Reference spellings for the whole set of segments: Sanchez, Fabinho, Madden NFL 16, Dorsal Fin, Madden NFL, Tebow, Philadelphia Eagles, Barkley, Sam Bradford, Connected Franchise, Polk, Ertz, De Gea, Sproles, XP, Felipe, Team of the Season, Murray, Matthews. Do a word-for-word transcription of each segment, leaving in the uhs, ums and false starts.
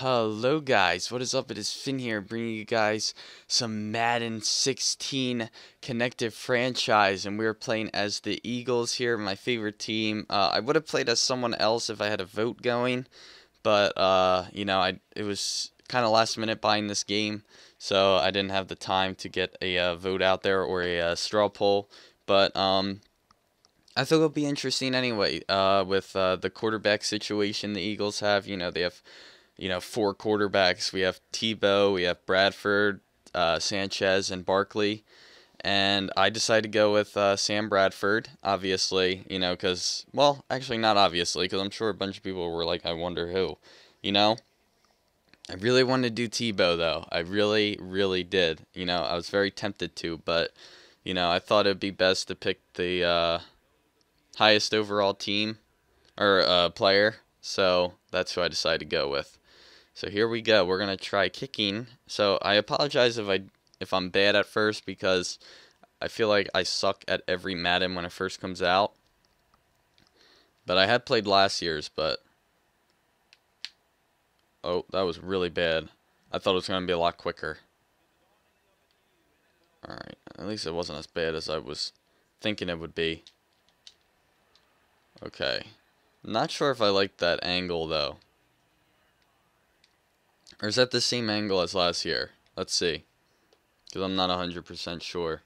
Hello guys, what is up? It is Finn here, bringing you guys some Madden sixteen connective franchise, and we are playing as the Eagles here, my favorite team. Uh, I would have played as someone else if I had a vote going, but uh, you know, I it was kind of last minute buying this game, so I didn't have the time to get a uh, vote out there or a uh, straw poll. But um, I think it'll be interesting anyway. Uh, with uh, the quarterback situation the Eagles have, you know, they have. You know, four quarterbacks. We have Tebow, we have Bradford, uh, Sanchez, and Barkley. And I decided to go with uh, Sam Bradford, obviously, you know, because, well, actually not obviously, because I'm sure a bunch of people were like, I wonder who, you know? I really wanted to do Tebow, though. I really, really did. You know, I was very tempted to, but, you know, I thought it would be best to pick the uh, highest overall team or uh, player. So that's who I decided to go with. So here we go. We're going to try kicking. So I apologize if, I, if I'm bad at first, because I feel like I suck at every Madden when it first comes out. But I had played last year's, but... Oh, that was really bad. I thought it was going to be a lot quicker. Alright, at least it wasn't as bad as I was thinking it would be. Okay. Not sure if I like that angle, though. Or is that the same angle as last year? Let's see. Because I'm not one hundred percent sure.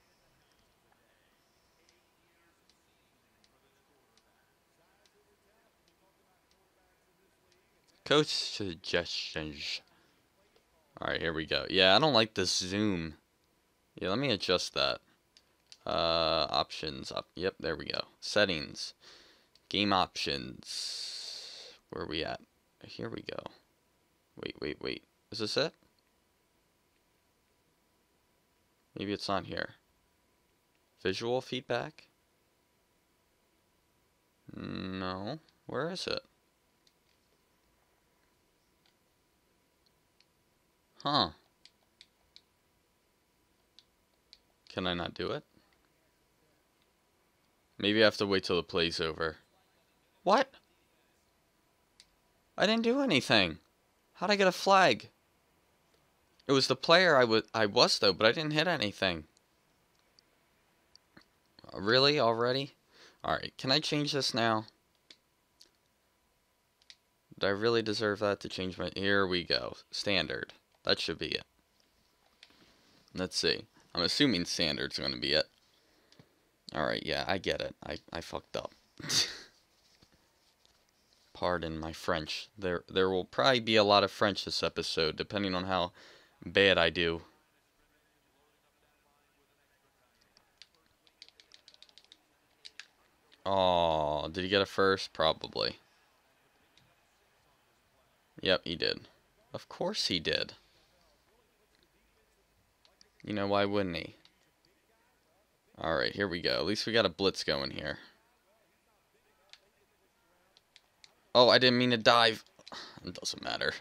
Coach suggestions. Alright, here we go. Yeah, I don't like this zoom. Yeah, let me adjust that. Uh, options. Up. Yep, there we go. Settings. Game options. Where are we at? Here we go. Wait, wait, wait. Is this it? Maybe it's not here. Visual feedback? No. Where is it? Huh. Can I not do it? Maybe I have to wait till the play's over. What? I didn't do anything. How'd I get a flag? It was the player I was, I was though, but I didn't hit anything. Really? Already? Alright, can I change this now? Did I really deserve that to change my... Here we go. Standard. That should be it. Let's see. I'm assuming standard's going to be it. Alright, yeah, I get it. I, I fucked up. Pardon my French. There there will probably be a lot of French this episode, depending on how bad I do. Oh, did he get a first? Probably. Yep, he did. Of course he did. You know, why wouldn't he? Alright, here we go. At least we got a blitz going here. Oh, I didn't mean to dive. It doesn't matter.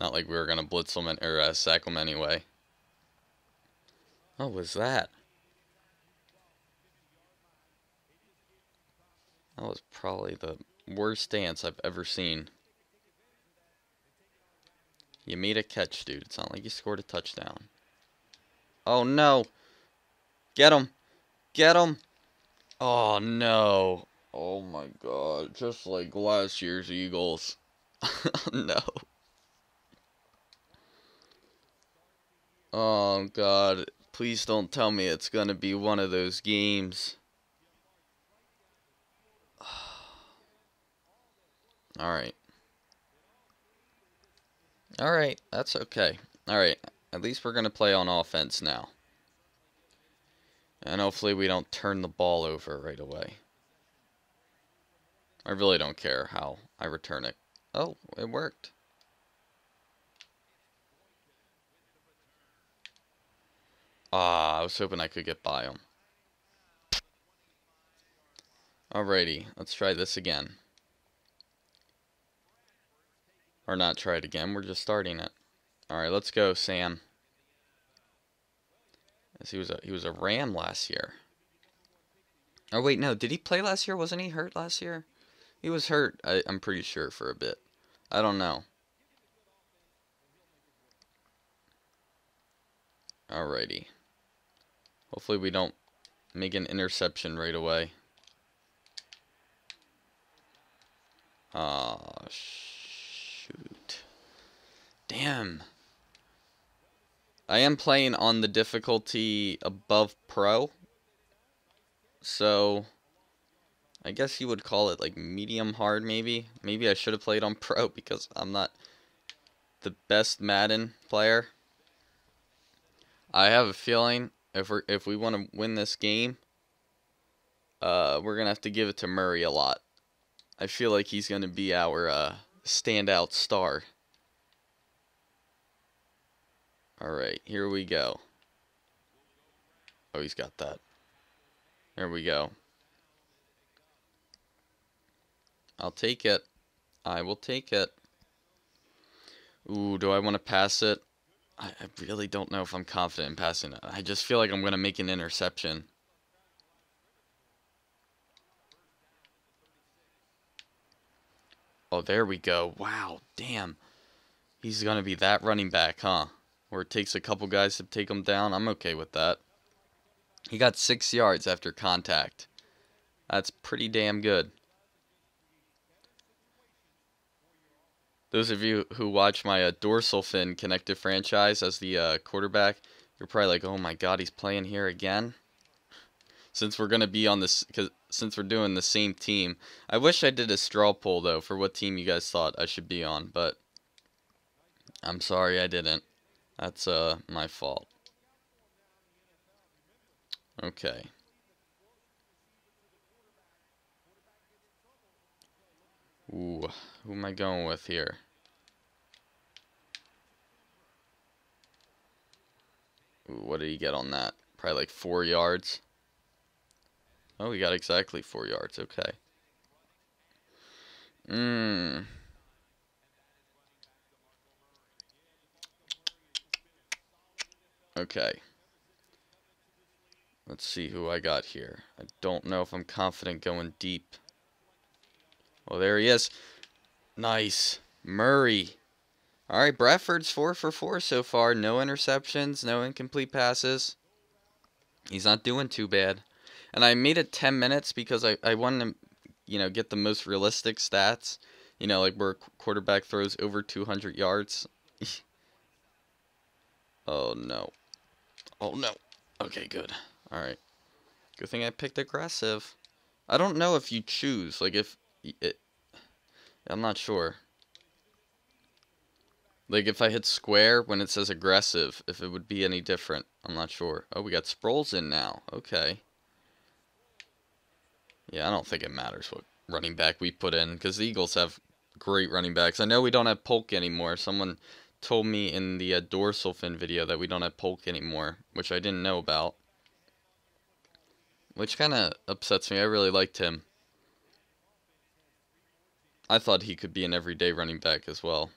Not like we were going to blitz them or uh, sack them anyway. What was that? That was probably the worst dance I've ever seen. You made a catch, dude. It's not like you scored a touchdown. Oh, no. Get him. Get him. Oh, no. Oh my god, just like last year's Eagles. No. Oh god, please don't tell me it's gonna be one of those games. Alright. Alright, that's okay. Alright, at least we're gonna play on offense now. And hopefully we don't turn the ball over right away. I really don't care how I return it. Oh, it worked. Ah, I was hoping I could get by him. Alrighty, let's try this again. Or not try it again, we're just starting it. Alright, let's go, Sam. As he was a, he was a Ram last year. Oh wait, no, did he play last year? Wasn't he hurt last year? He was hurt, I, I'm pretty sure, for a bit. I don't know. Alrighty. Hopefully we don't make an interception right away. Ah, uh, shoot. Damn. I am playing on the difficulty above pro. So, I guess you would call it like medium hard maybe. Maybe I should have played on pro because I'm not the best Madden player. I have a feeling if we if we want to win this game, uh, we're gonna have to give it to Murray a lot. I feel like he's gonna be our uh, standout star. All right, here we go. Oh, he's got that. There we go. I'll take it. I will take it. Ooh, do I want to pass it? I really don't know if I'm confident in passing it. I just feel like I'm going to make an interception. Oh, there we go. Wow, damn. He's going to be that running back, huh? Where it takes a couple guys to take him down. I'm okay with that. He got six yards after contact. That's pretty damn good. Those of you who watch my uh, Dorsal Fin Connected franchise as the uh, quarterback, you're probably like, "Oh my God, he's playing here again." Since we're gonna be on this, cause since we're doing the same team, I wish I did a straw poll though for what team you guys thought I should be on, but I'm sorry I didn't. That's uh my fault. Okay. Ooh, who am I going with here? Ooh, what did he get on that? Probably like four yards. Oh, he got exactly four yards. Okay. Mmm. Okay. Let's see who I got here. I don't know if I'm confident going deep. Oh, there he is. Nice. Murray. All right, Bradford's four for four so far. No interceptions, no incomplete passes. He's not doing too bad. And I made it ten minutes because I, I wanted to, you know, get the most realistic stats. You know, like where a quarterback throws over two hundred yards. Oh, no. Oh, no. Okay, good. All right. Good thing I picked aggressive. I don't know if you choose. Like, if... It, I'm not sure. Like if I hit square when it says aggressive, if it would be any different, I'm not sure. Oh, we got Sproles in now. Okay. Yeah, I don't think it matters what running back we put in because the Eagles have great running backs. I know we don't have Polk anymore. Someone told me in the uh, Dorsal Fin video that we don't have Polk anymore, which I didn't know about. Which kind of upsets me. I really liked him. I thought he could be an everyday running back as well.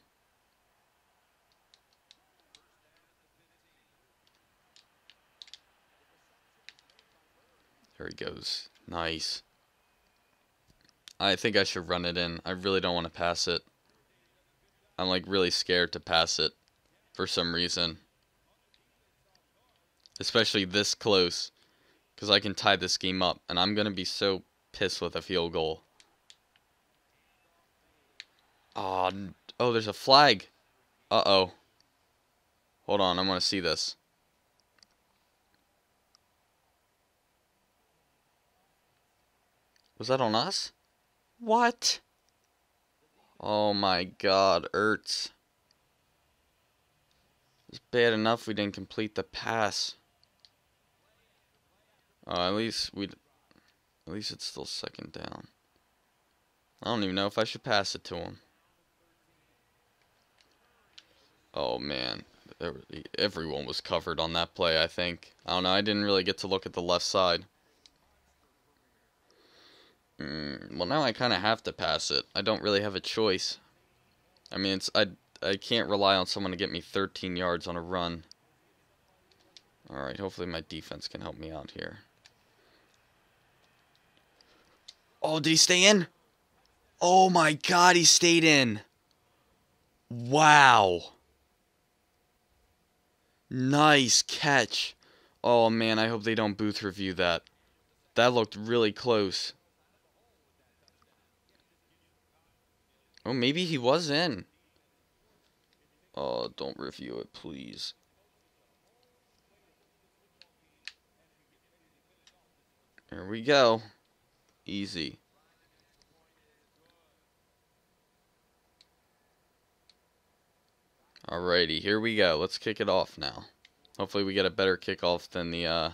There he goes. Nice. I think I should run it in. I really don't want to pass it. I'm like really scared to pass it for some reason. Especially this close. Because I can tie this game up. And I'm going to be so pissed with a field goal. Oh, oh, there's a flag. Uh-oh. Hold on, I want to see this. Was that on us? What? Oh my God, Ertz. It's bad enough we didn't complete the pass. Oh, at least we, at least it's still second down. I don't even know if I should pass it to him. Oh, man. Everyone was covered on that play, I think. I don't know. I didn't really get to look at the left side. Mm, well, now I kind of have to pass it. I don't really have a choice. I mean, it's I, I can't rely on someone to get me thirteen yards on a run. All right. Hopefully my defense can help me out here. Oh, did he stay in? Oh, my God. He stayed in. Wow. Nice catch. Oh, man, I hope they don't booth review that. That looked really close. Oh, maybe he was in. Oh, don't review it, please. There we go. Easy. Alrighty, here we go. Let's kick it off now. Hopefully we get a better kickoff than the uh,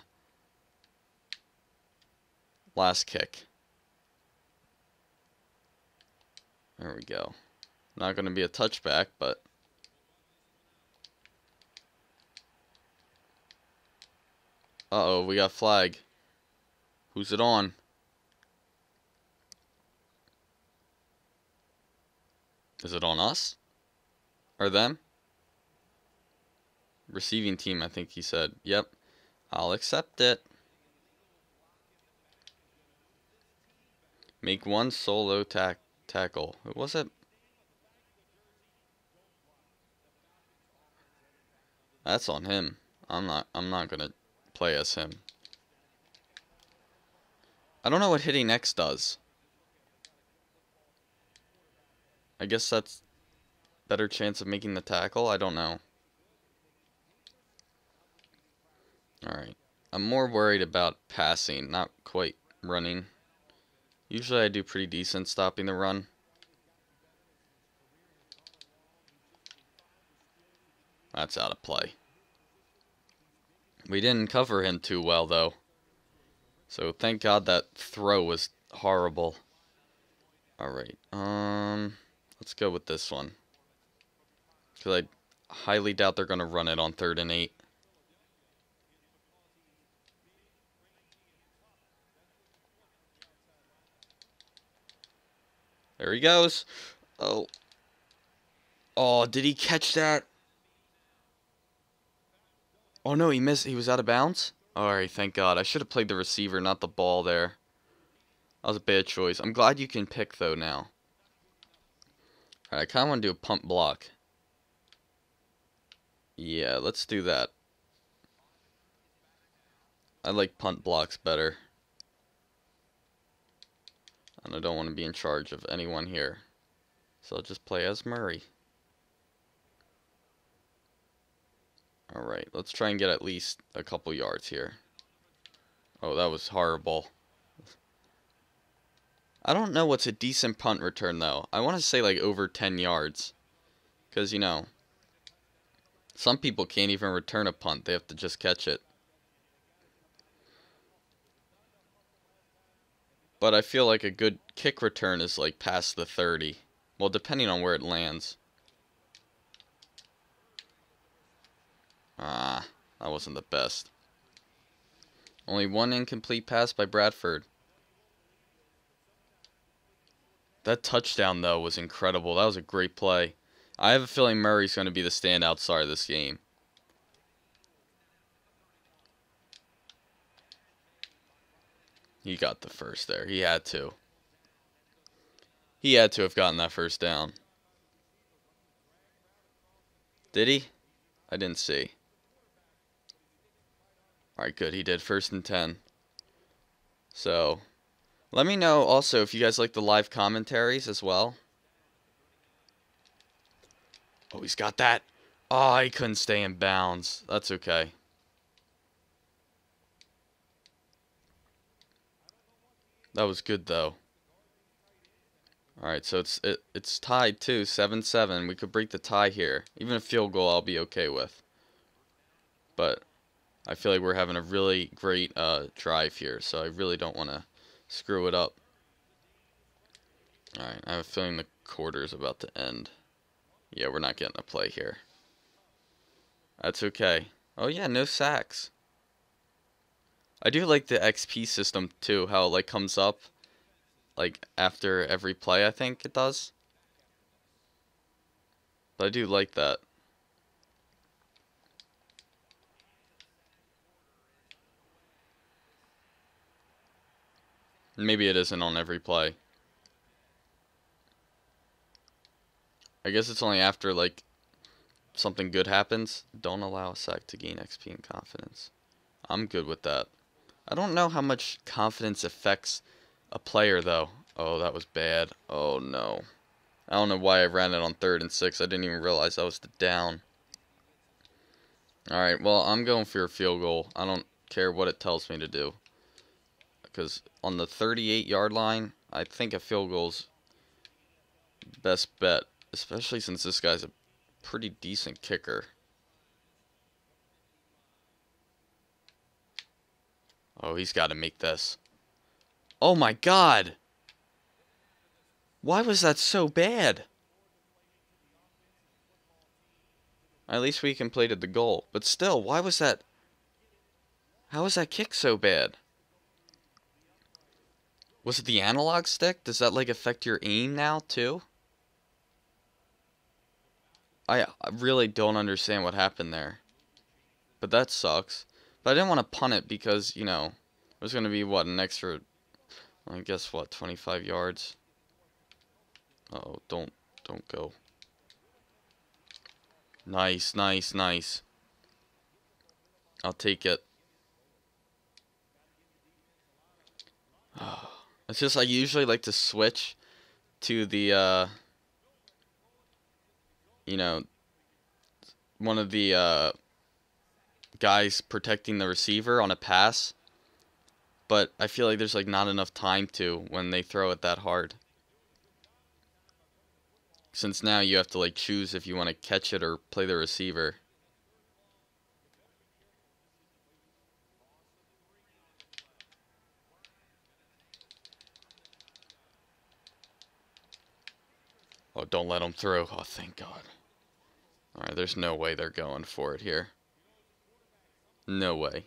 last kick. There we go. Not going to be a touchback, but... Uh-oh, we got flag. Who's it on? Is it on us? Or them? Receiving team, I think he said. Yep. I'll accept it. Make one solo tack tackle. Who was it? That's on him. I'm not I'm not gonna play as him. I don't know what hitting X does. I guess that's better chance of making the tackle. I don't know. Alright. I'm more worried about passing, not quite running. Usually I do pretty decent stopping the run. That's out of play. We didn't cover him too well, though. So thank God that throw was horrible. Alright. Um, let's go with this one. Because I highly doubt they're going to run it on third and eight. There he goes. Oh. Oh, did he catch that? Oh, no, he missed. He was out of bounds? Alright, thank God. I should have played the receiver, not the ball there. That was a bad choice. I'm glad you can pick, though, now. Alright, I kind of want to do a pump block. Yeah, let's do that. I like punt blocks better. And I don't want to be in charge of anyone here. So I'll just play as Murray. Alright, let's try and get at least a couple yards here. Oh, that was horrible. I don't know what's a decent punt return, though. I want to say, like, over ten yards. Because, you know... Some people can't even return a punt. They have to just catch it. But I feel like a good kick return is like past the thirty. Well, depending on where it lands. Ah, that wasn't the best. Only one incomplete pass by Bradford. That touchdown, though, was incredible. That was a great play. I have a feeling Murray's going to be the standout star of this game. He got the first there. He had to. He had to have gotten that first down. Did he? I didn't see. Alright, good. He did. First and ten. So, let me know also if you guys like the live commentaries as well. Oh, he's got that. Oh, he couldn't stay in bounds. That's okay. That was good, though. Alright, so it's it, it's tied, too. seven seven. We could break the tie here. Even a field goal I'll be okay with. But I feel like we're having a really great uh, drive here, so I really don't want to screw it up. Alright, I have a feeling the quarter is about to end. Yeah, we're not getting a play here. That's okay. Oh, yeah, no sacks. I do like the X P system, too, how it, like, comes up, like, after every play, I think it does. But I do like that. Maybe it isn't on every play. I guess it's only after, like, something good happens. Don't allow a sack to gain X P and confidence. I'm good with that. I don't know how much confidence affects a player, though. Oh, that was bad. Oh, no. I don't know why I ran it on third and six. I didn't even realize that was the down. Alright, well, I'm going for a field goal. I don't care what it tells me to do. Because on the thirty-eight yard line, I think a field goal's best bet. Especially since this guy's a pretty decent kicker. Oh, he's got to make this. Oh my God! Why was that so bad? At least we completed the goal. But still, why was that... How was that kick so bad? Was it the analog stick? Does that, like, affect your aim now, too? I really don't understand what happened there. But that sucks. But I didn't want to punt it because, you know, it was going to be, what, an extra... I guess, what, twenty-five yards? Uh-oh, don't, don't go. Nice, nice, nice. I'll take it. It's just I usually like to switch to the, uh, you know, one of the uh, guys protecting the receiver on a pass. But I feel like there's like not enough time to when they throw it that hard. Since now you have to like choose if you want to catch it or play the receiver. Oh, don't let them through. Oh, thank God. Alright, there's no way they're going for it here. No way.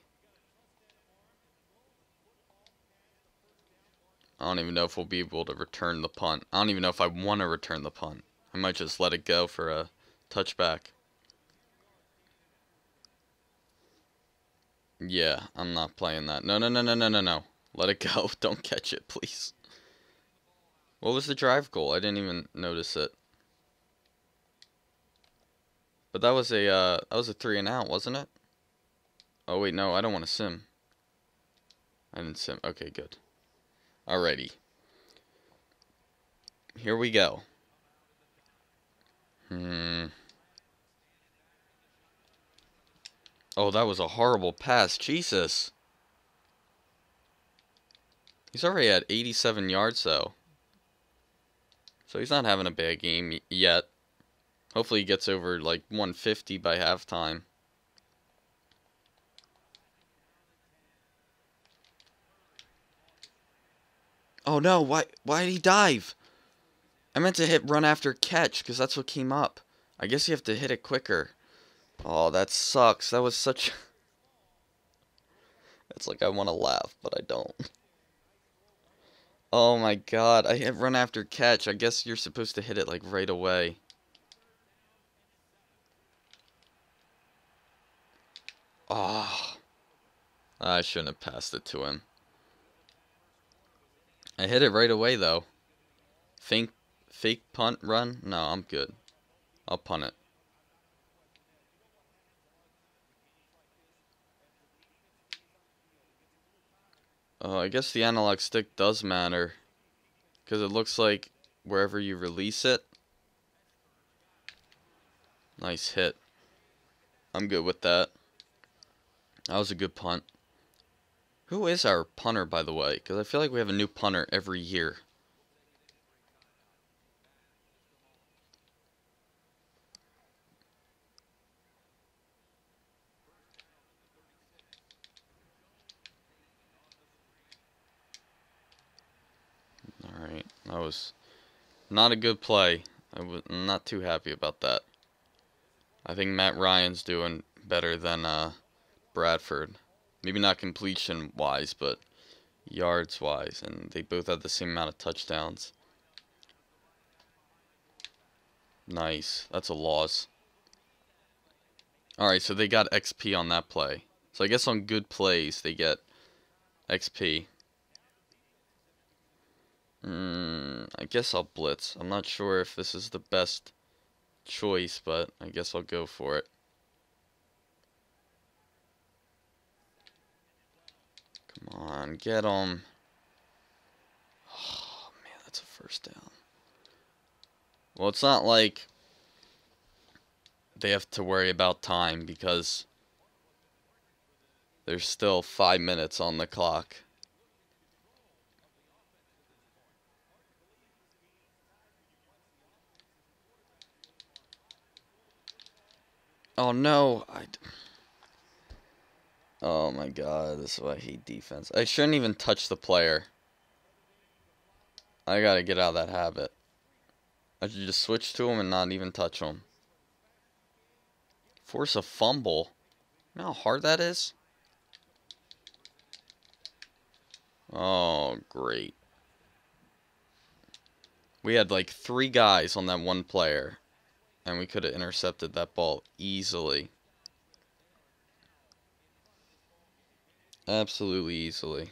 I don't even know if we'll be able to return the punt. I don't even know if I want to return the punt. I might just let it go for a touchback. Yeah, I'm not playing that. No, no, no, no, no, no, no. Let it go. Don't catch it, please. What was the drive goal? I didn't even notice it. But that was a uh, that was a three and out, wasn't it? Oh wait, no, I don't want to sim. I didn't sim. Okay, good. Alrighty. Here we go. Hmm. Oh, that was a horrible pass. Jesus. He's already at eighty-seven yards, though. So he's not having a bad game yet. Hopefully he gets over, like, one fifty by halftime. Oh, no. Why, why did he dive? I meant to hit run after catch, because that's what came up. I guess you have to hit it quicker. Oh, that sucks. That was such... It's like I want to laugh, but I don't. Oh my God, I hit run after catch. I guess you're supposed to hit it like right away. Oh, I shouldn't have passed it to him. I hit it right away though. Fake, fake punt run? No, I'm good. I'll punt it. Uh, I guess the analog stick does matter, because it looks like wherever you release it. Nice hit. I'm good with that. That was a good punt. Who is our punter, by the way? Because I feel like we have a new punter every year. Alright, that was not a good play. I was not too happy about that. I think Matt Ryan's doing better than uh, Bradford. Maybe not completion-wise, but yards-wise. And they both had the same amount of touchdowns. Nice. That's a loss. Alright, so they got X P on that play. So I guess on good plays, they get X P. Mm, I guess I'll blitz. I'm not sure if this is the best choice, but I guess I'll go for it. Come on, get him. Oh, man, that's a first down. Well, it's not like they have to worry about time because there's still five minutes on the clock. Oh, no. I d oh, my God. This is why I hate defense. I shouldn't even touch the player. I got to get out of that habit. I should just switch to him and not even touch him. Force a fumble. You know how hard that is? Oh, great. We had like three guys on that one player. And we could have intercepted that ball easily. Absolutely easily.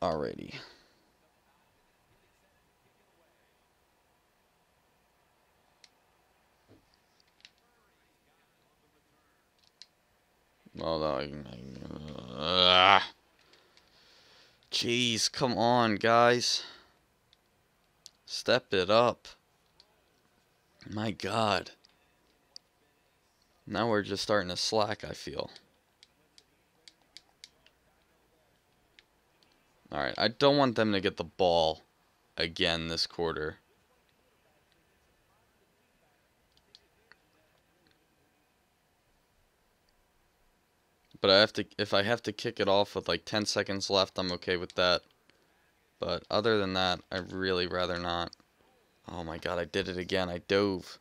Alrighty. Well, uh, jeez, come on, guys. Step it up. My God. Now we're just starting to slack, I feel. Alright, I don't want them to get the ball again this quarter. But I have to, if I have to kick it off with like ten seconds left, I'm okay with that. But other than that, I'd really rather not. Oh my God, I did it again. I dove.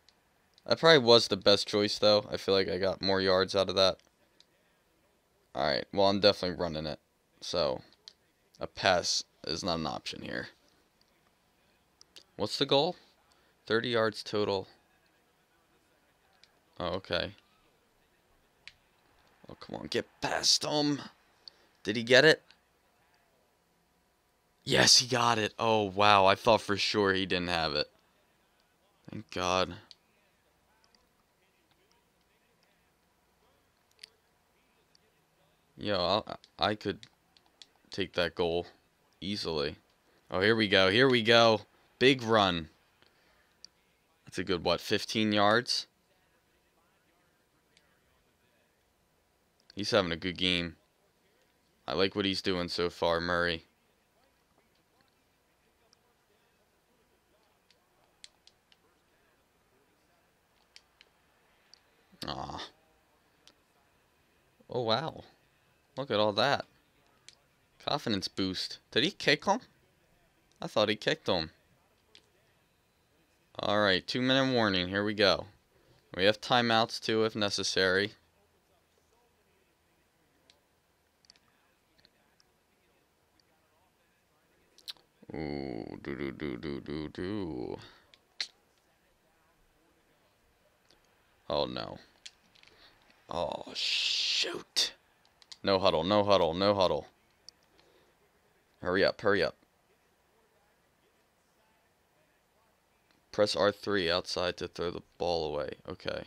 That probably was the best choice, though. I feel like I got more yards out of that. Alright, well, I'm definitely running it. So, a pass is not an option here. What's the goal? thirty yards total. Oh, okay. Oh, come on, get past him. Did he get it? Yes, he got it. Oh, wow. I thought for sure he didn't have it. Thank God. Yo, I'll, I could take that goal easily. Oh, here we go. Here we go. Big run. That's a good, what, fifteen yards? He's having a good game. I like what he's doing so far, Murray. Aw. Oh, wow. Look at all that. Confidence boost. Did he kick him? I thought he kicked him. Alright, two minute warning. Here we go. We have timeouts too if necessary. Ooh, do do do do do do. Oh no. Oh shoot. No huddle, no huddle, no huddle. Hurry up, hurry up. Press R three outside to throw the ball away. Okay.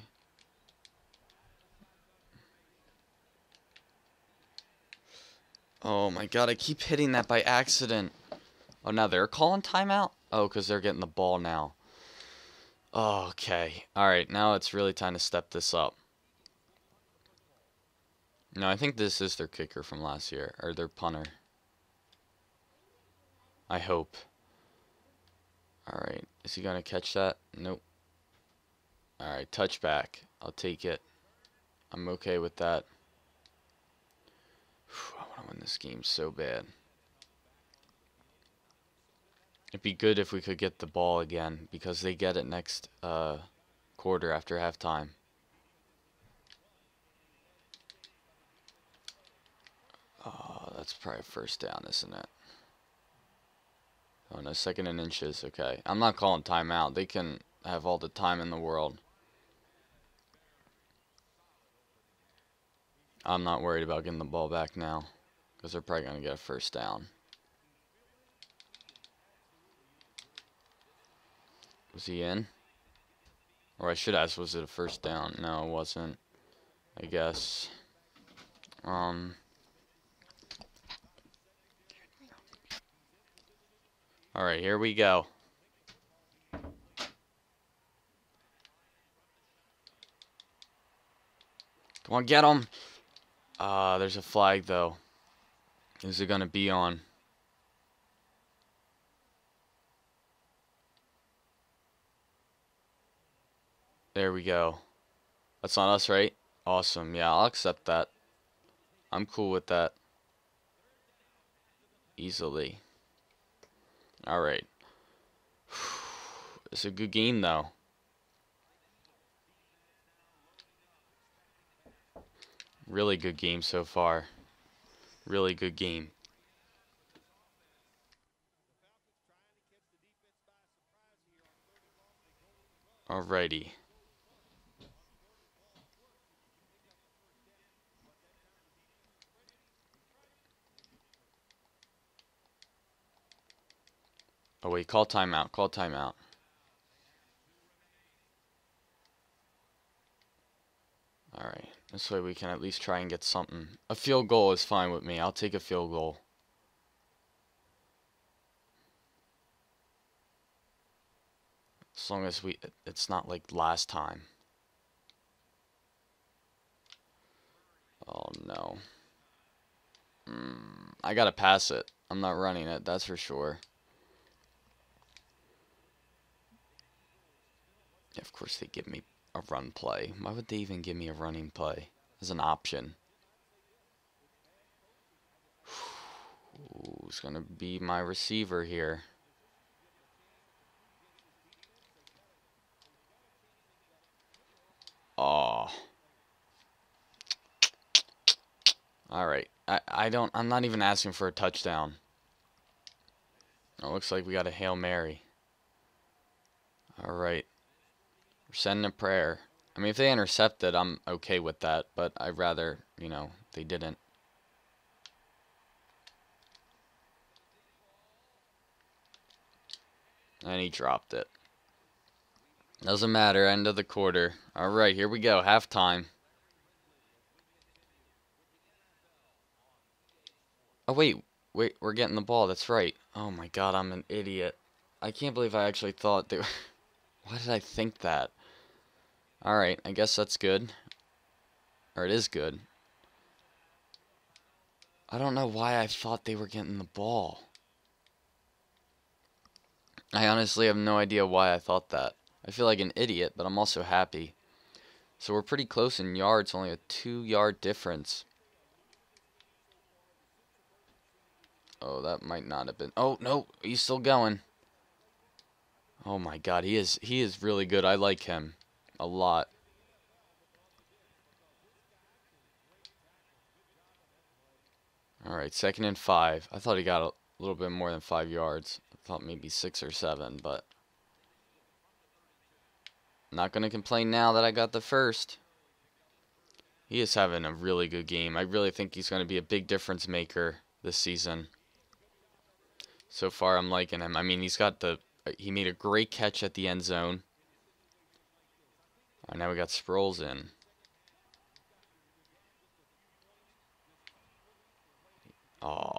Oh my God, I keep hitting that by accident. Oh, now they're calling timeout? Oh, because they're getting the ball now. Oh, okay. Alright, now it's really time to step this up. No, I think this is their kicker from last year. Or their punter. I hope. Alright, is he going to catch that? Nope. Alright, touchback. I'll take it. I'm okay with that. Whew, I want to win this game so bad. It'd be good if we could get the ball again, because they get it next uh, quarter after halftime. Oh, that's probably first down, isn't it? Oh, no, second and inches. Okay. I'm not calling timeout. They can have all the time in the world. I'm not worried about getting the ball back now. because they're probably going to get a first down. Was he in? Or I should ask, was it a first down? No, it wasn't, I guess. Um. All right, here we go. Come on, get him. Uh, there's a flag, though. Is it going to be on? There we go. That's on us, right? Awesome. Yeah, I'll accept that. I'm cool with that. Easily. All right. It's a good game, though. Really good game so far. Really good game. Alrighty. Oh wait, call timeout, call timeout. Alright. This way we can at least try and get something. A field goal is fine with me. I'll take a field goal. As long as we, it's not like last time. Oh no. Mm, I gotta pass it. I'm not running it, that's for sure. Yeah, of course they give me a run play. Why would they even give me a running play as an option? Who's gonna be my receiver here? Oh. Alright. I, I don't I'm not even asking for a touchdown. It looks like we got a Hail Mary. Alright. We're sending a prayer. I mean, if they intercept it, I'm okay with that, but I'd rather, you know, they didn't. And he dropped it. Doesn't matter, end of the quarter. All right, here we go, halftime. Oh, wait, wait, we're getting the ball, that's right. Oh, my God, I'm an idiot. I can't believe I actually thought they were... Why did I think that? Alright, I guess that's good. Or it is good. I don't know why I thought they were getting the ball. I honestly have no idea why I thought that. I feel like an idiot, but I'm also happy. So we're pretty close in yards, only a two-yard difference. Oh, that might not have been... Oh, no, he's still going. Oh my God, he is he is really good. I like him a lot. All right, second and five. I thought he got a little bit more than five yards. I thought maybe six or seven, but not gonna complain now that I got the first. He is having a really good game. I really think he's gonna be a big difference maker this season. So far, I'm liking him. I mean, he's got the... He made a great catch at the end zone. All right, now we got Sproles in. Oh,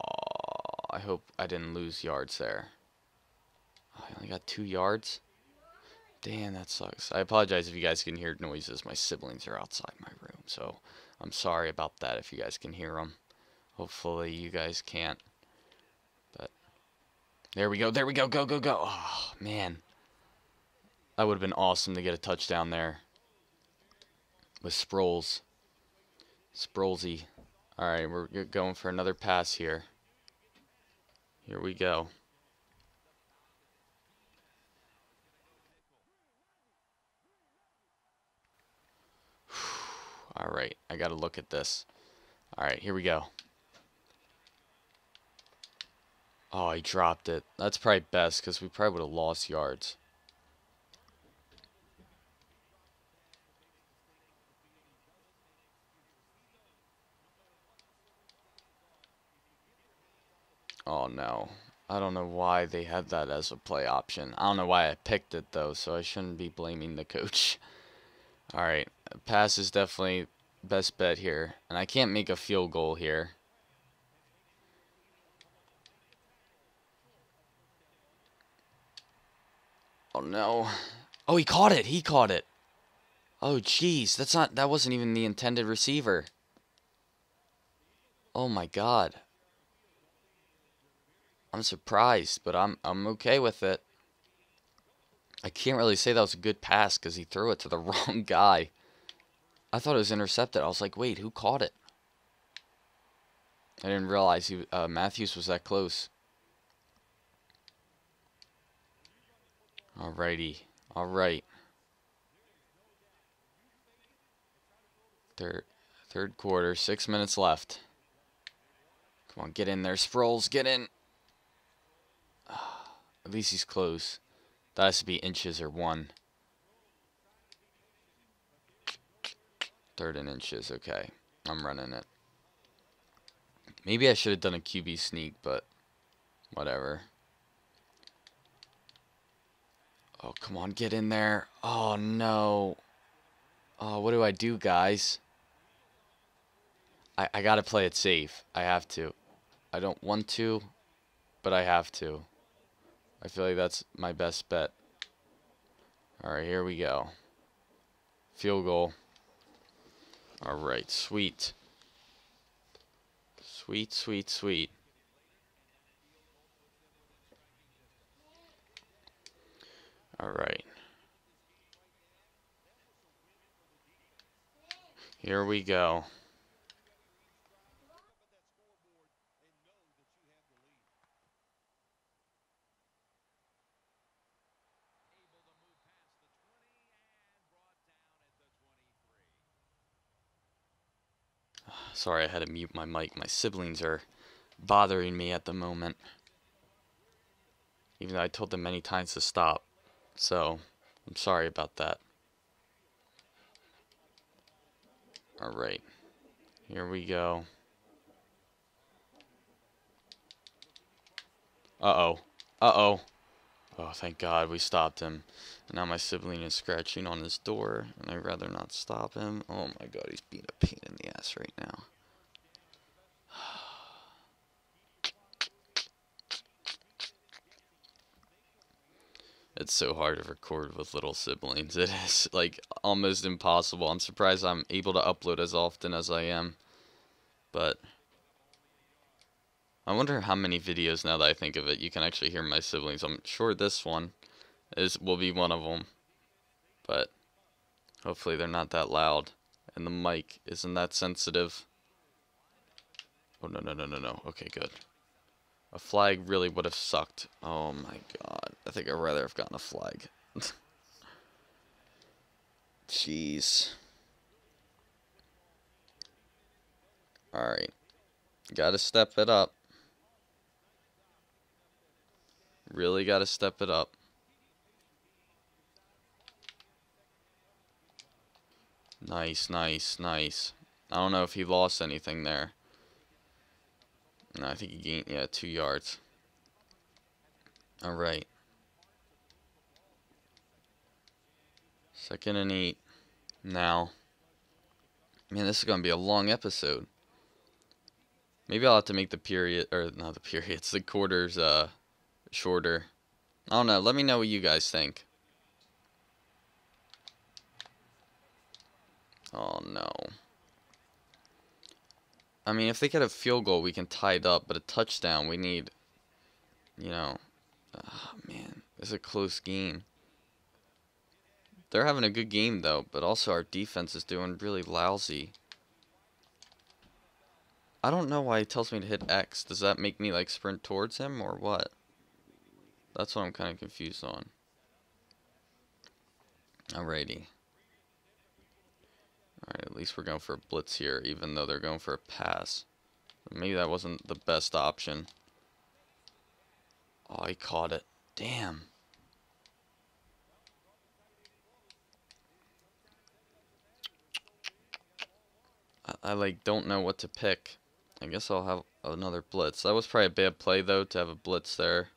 I hope I didn't lose yards there. Oh, I only got two yards. Damn, that sucks. I apologize if you guys can hear noises. My siblings are outside my room, so I'm sorry about that if you guys can hear them. Hopefully you guys can't. There we go, there we go, go, go, go. Oh, man. That would have been awesome to get a touchdown there. With Sproles. Sprolesy. Alright, we're going for another pass here. Here we go. Alright, I gotta look at this. Alright, here we go. Oh, he dropped it. That's probably best, because we probably would have lost yards. Oh, no. I don't know why they had that as a play option. I don't know why I picked it, though, so I shouldn't be blaming the coach. Alright, pass is definitely best bet here. And I can't make a field goal here. Oh, no. Oh, he caught it. He caught it. Oh, jeez. That's not, that wasn't even the intended receiver. Oh, my God. I'm surprised, but I'm, I'm okay with it. I can't really say that was a good pass because he threw it to the wrong guy. I thought it was intercepted. I was like, wait, who caught it? I didn't realize he, uh, Matthews was that close. Alrighty. Alright. Third, third quarter. Six minutes left. Come on, get in there. Sproles, get in. At least he's close. That has to be inches or one. Third and inches. Okay. I'm running it. Maybe I should have done a Q B sneak, but whatever. Oh, come on, get in there. Oh, no. Oh, what do I do, guys? I, I gotta play it safe. I have to. I don't want to, but I have to. I feel like that's my best bet. Alright, here we go. Field goal. Alright, sweet. Sweet, sweet, sweet. All right. Here we go. Sorry, I had to mute my mic. My siblings are bothering me at the moment. Even though I told them many times to stop. So, I'm sorry about that. Alright. Here we go. Uh-oh. Uh-oh. Oh, thank God we stopped him. And now my sibling is scratching on his door, and I'd rather not stop him. Oh my God, he's being a pain in the ass right now. It's so hard to record with little siblings. It is, like, almost impossible. I'm surprised I'm able to upload as often as I am. But I wonder how many videos, now that I think of it, you can actually hear my siblings. I'm sure this one is will be one of them. But hopefully they're not that loud. And the mic isn't that sensitive. Oh, no, no, no, no, no. Okay, good. A flag really would have sucked. Oh my God. I think I'd rather have gotten a flag. Jeez. Alright. Gotta step it up. Really gotta step it up. Nice, nice, nice. I don't know if he lost anything there. No, I think he gained, yeah, two yards. All right. Second and eight. Now. Man, this is going to be a long episode. Maybe I'll have to make the period, or not the periods, the quarters uh, shorter. I don't know. Let me know what you guys think. Oh, no. I mean, if they get a field goal, we can tie it up. But a touchdown, we need, you know, oh, man, it's a close game. They're having a good game, though, but also our defense is doing really lousy. I don't know why he tells me to hit X. Does that make me, like, sprint towards him or what? That's what I'm kind of confused on. Alrighty. Alright, at least we're going for a blitz here, even though they're going for a pass. Maybe that wasn't the best option. Oh, he caught it. Damn. I, I like, don't know what to pick. I guess I'll have another blitz. That was probably a bad play, though, to have a blitz there.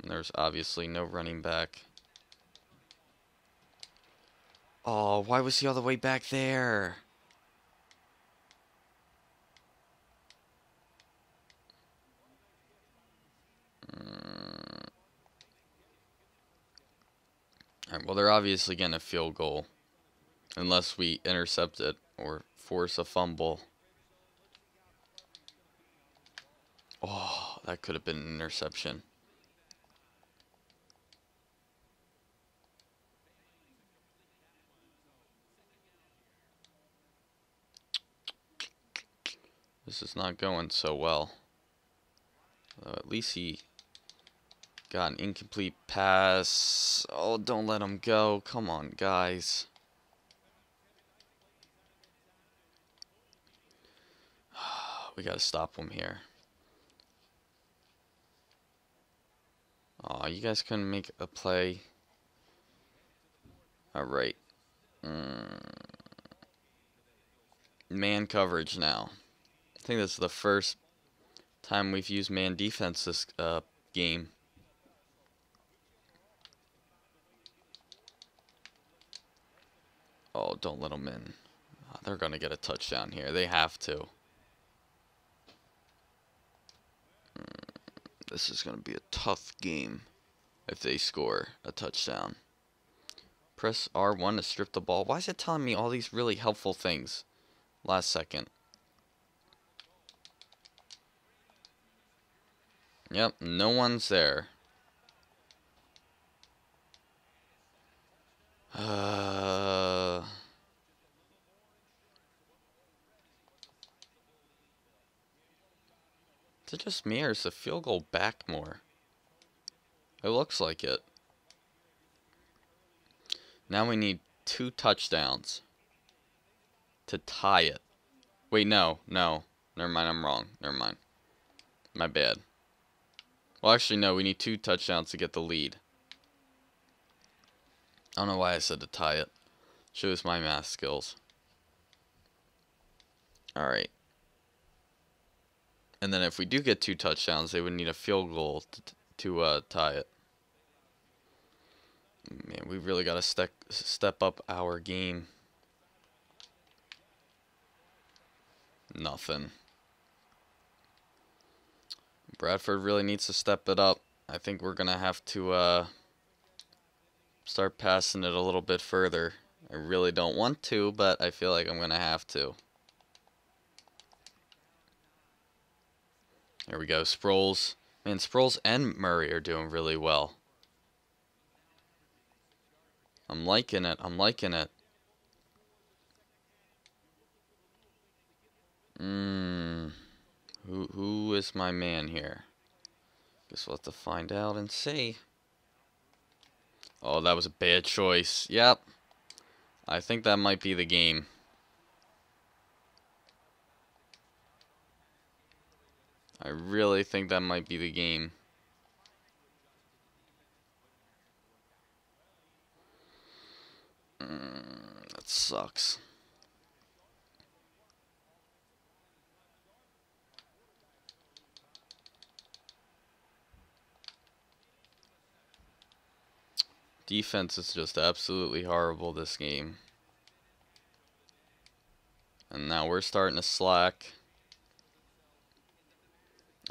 And there's obviously no running back. Oh, why was he all the way back there? Mm. Alright, well, they're obviously getting a field goal. Unless we intercept it or force a fumble. Oh, that could have been an interception. This is not going so well. Although at least he got an incomplete pass. Oh, don't let him go. Come on, guys. We got to stop him here. Aw, oh, you guys couldn't make a play. Alright. Mm. Man coverage now. I think this is the first time we've used man defense this uh, game. Oh, don't let them in. Oh, they're going to get a touchdown here. They have to. This is going to be a tough game if they score a touchdown. Press R one to strip the ball. Why is it telling me all these really helpful things? Last second. Yep, no one's there. Uh, is it just me or is the field goal back more? It looks like it. Now we need two touchdowns to tie it. Wait, no, no. Never mind, I'm wrong. Never mind. My bad. Well, actually, no. We need two touchdowns to get the lead. I don't know why I said to tie it. Shows my math skills. Alright. And then if we do get two touchdowns, they would need a field goal to, to uh, tie it. Man, we really got to step, step up our game. Nothing. Bradford really needs to step it up. I think we're going to have to uh, start passing it a little bit further. I really don't want to, but I feel like I'm going to have to. There we go, Sproles. Man, Sproles and Murray are doing really well. I'm liking it. I'm liking it. Mmm... Who, who is my man here? Guess we'll have to find out and see. Oh, that was a bad choice. Yep. I think that might be the game. I really think that might be the game. Mm, that sucks. Defense is just absolutely horrible this game. And now we're starting to slack.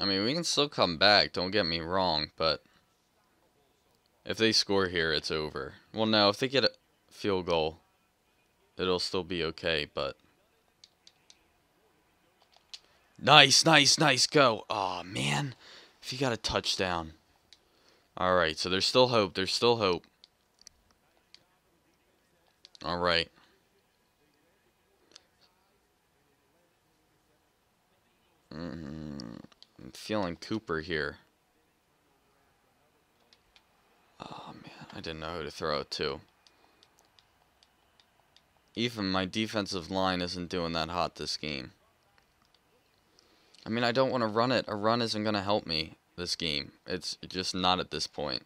I mean, we can still come back, don't get me wrong, but if they score here, it's over. Well, no, if they get a field goal, it'll still be okay, but... Nice, nice, nice, go! Aw, man, if you got a touchdown. Alright, so there's still hope, there's still hope. All right. Mm, I'm feeling Cooper here. Oh, man. I didn't know who to throw it to. Even my defensive line isn't doing that hot this game. I mean, I don't want to run it. A run isn't going to help me this game. It's just not at this point.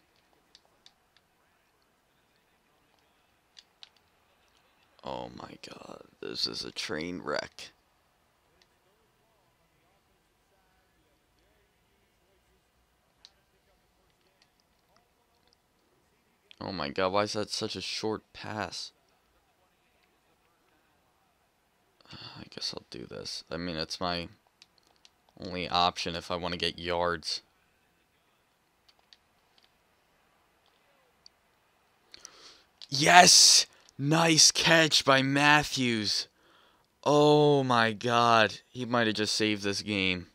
Oh my god, this is a train wreck. Oh my god, why is that such a short pass? I guess I'll do this. I mean, it's my only option if I want to get yards. Yes! Nice catch by Matthews. Oh my god. He might have just saved this game.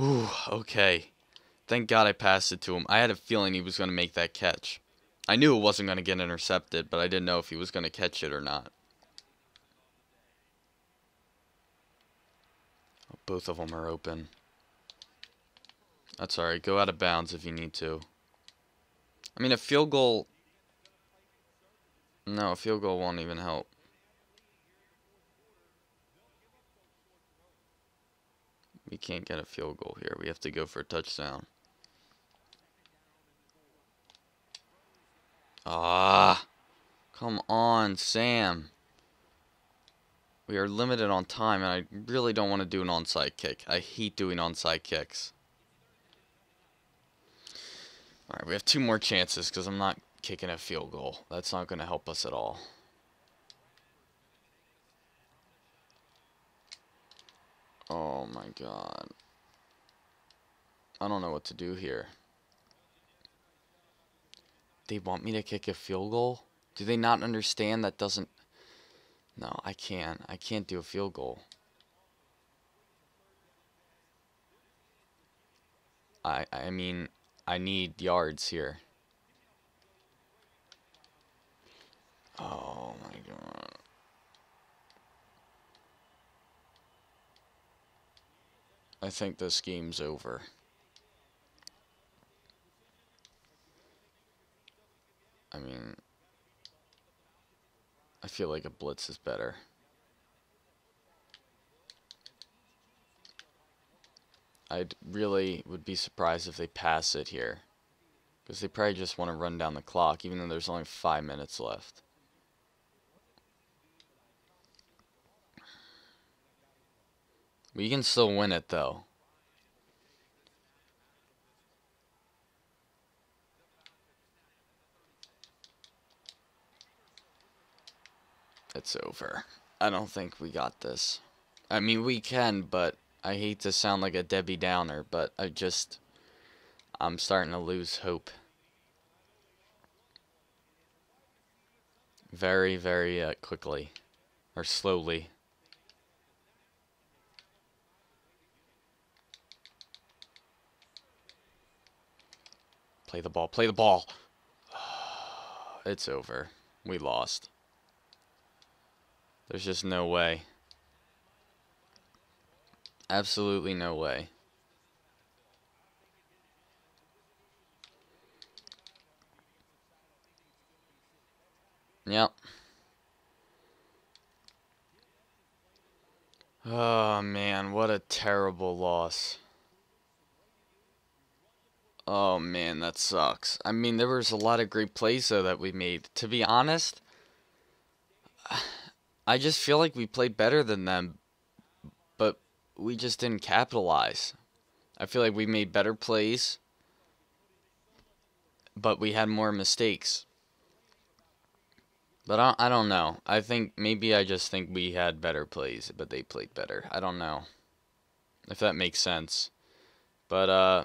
Ooh, okay. Thank god I passed it to him. I had a feeling he was going to make that catch. I knew it wasn't going to get intercepted, but I didn't know if he was going to catch it or not. Both of them are open. That's alright. Go out of bounds if you need to. I mean, a field goal... No, a field goal won't even help. We can't get a field goal here. We have to go for a touchdown. Ah! Come on, Sam. We are limited on time, and I really don't want to do an onside kick. I hate doing onside kicks. Alright, we have two more chances, because I'm not kicking a field goal. That's not going to help us at all. Oh my god. I don't know what to do here. They want me to kick a field goal? Do they not understand that doesn't... No, I can't. I can't do a field goal. I I mean, I need yards here. Oh my god. I think this game's over. I mean... I feel like a blitz is better. I really would be surprised if they pass it here, because they probably just want to run down the clock, even though there's only five minutes left. We can still win it, though. It's over. I don't think we got this. I mean, we can, but I hate to sound like a Debbie Downer, but I just... I'm starting to lose hope. Very, very uh, quickly. Or slowly. Play the ball. Play the ball! It's over. We lost. There's just no way. Absolutely no way. Yep. Oh, man. What a terrible loss. Oh, man. That sucks. I mean, there was a lot of great plays, though, that we made. To be honest... I just feel like we played better than them, but we just didn't capitalize. I feel like we made better plays, but we had more mistakes. But I, I don't know. I think maybe I just think we had better plays, but they played better. I don't know if that makes sense. But uh,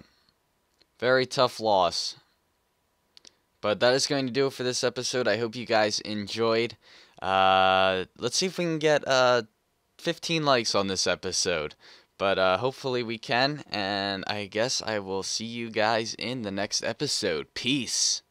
very tough loss. But that is going to do it for this episode. I hope you guys enjoyed. Uh, let's see if we can get uh, fifteen likes on this episode. But uh, hopefully we can. And I guess I will see you guys in the next episode. Peace.